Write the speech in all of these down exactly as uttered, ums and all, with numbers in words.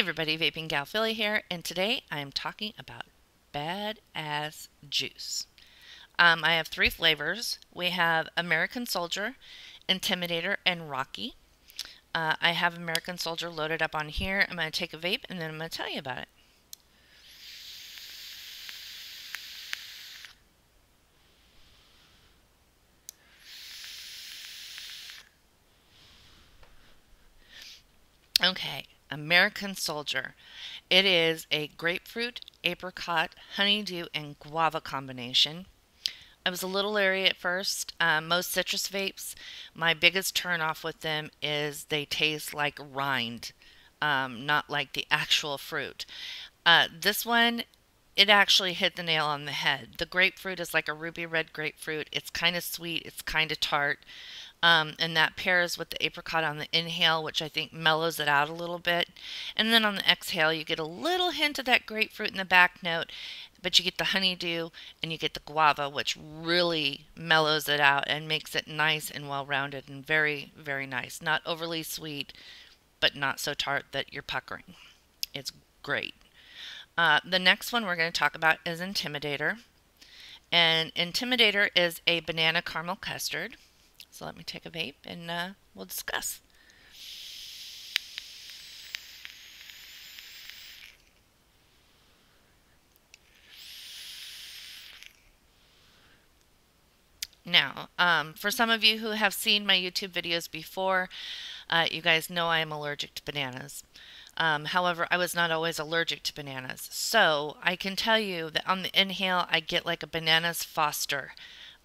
Hey everybody, Vaping Gal Philly here, and today I am talking about Bad Azz Joose. Um, I have three flavors. We have American Soldier, Intimidator, and Rocky. Uh, I have American Soldier loaded up on here. I'm going to take a vape and then I'm going to tell you about it. Okay, American Soldier. It is a grapefruit, apricot, honeydew, and guava combination. I was a little leery at first. Uh, most citrus vapes, my biggest turnoff with them is they taste like rind, um, not like the actual fruit. Uh, this one, it actually hit the nail on the head. The grapefruit is like a ruby red grapefruit. It's kind of sweet. It's kind of tart. Um, and that pairs with the apricot on the inhale, which I think mellows it out a little bit. And then on the exhale, you get a little hint of that grapefruit in the back note, but you get the honeydew and you get the guava, which really mellows it out and makes it nice and well-rounded and very, very nice. Not overly sweet, but not so tart that you're puckering. It's great. Uh, the next one we're going to talk about is Intimidator. And Intimidator is a banana caramel custard. So let me take a vape and uh, we'll discuss. Now, um, for some of you who have seen my YouTube videos before, uh, you guys know I am allergic to bananas. Um, however, I was not always allergic to bananas. So I can tell you that on the inhale, I get like a Bananas Foster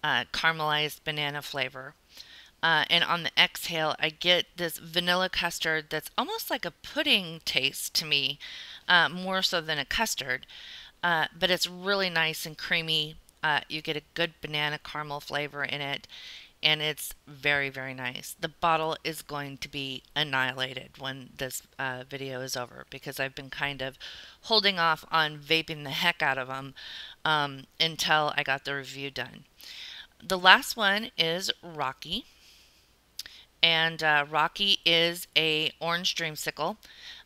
uh, caramelized banana flavor. Uh, and on the exhale, I get this vanilla custard that's almost like a pudding taste to me, uh, more so than a custard. Uh, but it's really nice and creamy. Uh, you get a good banana caramel flavor in it, and it's very, very nice. The bottle is going to be annihilated when this uh, video is over, because I've been kind of holding off on vaping the heck out of them um, until I got the review done. The last one is Rocky. And uh, Rocky is a orange dreamsicle.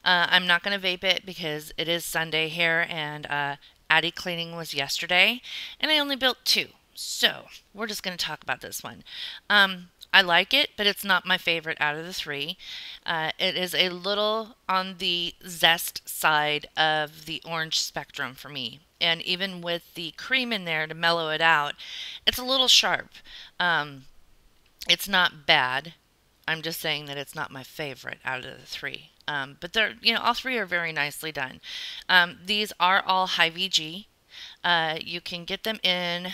Uh, I'm not going to vape it because it is Sunday here, and uh, Addy cleaning was yesterday, and I only built two. So we're just going to talk about this one. Um, I like it, but it's not my favorite out of the three. Uh, it is a little on the zest side of the orange spectrum for me. And even with the cream in there to mellow it out, it's a little sharp. Um, it's not bad. I'm just saying that it's not my favorite out of the three. Um, but they're, you know, all three are very nicely done. Um, these are all high V G. Uh, you can get them in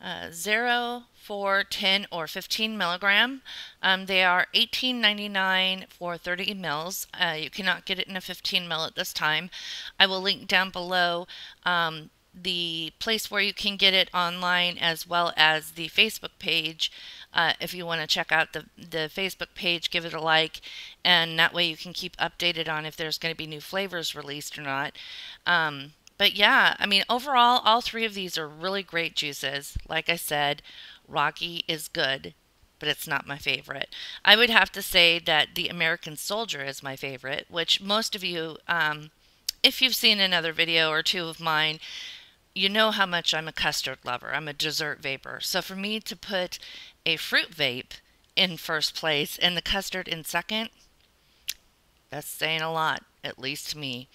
uh, zero, four, ten, or fifteen milligram. Um, they are eighteen ninety-nine for thirty mils. Uh, you cannot get it in a fifteen mil at this time. I will link down below um, the place where you can get it online, as well as the Facebook page. Uh, if you want to check out the, the Facebook page, give it a like, and that way you can keep updated on if there's going to be new flavors released or not. Um, but yeah, I mean, overall, all three of these are really great juices. Like I said, Rocky is good, but it's not my favorite. I would have to say that the American Soldier is my favorite, which most of you, um, if you've seen another video or two of mine, you know how much I'm a custard lover. I'm a dessert vapor. So for me to put a fruit vape in first place and the custard in second, that's saying a lot, at least to me.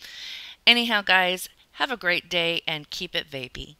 Anyhow, guys, have a great day and keep it vapey.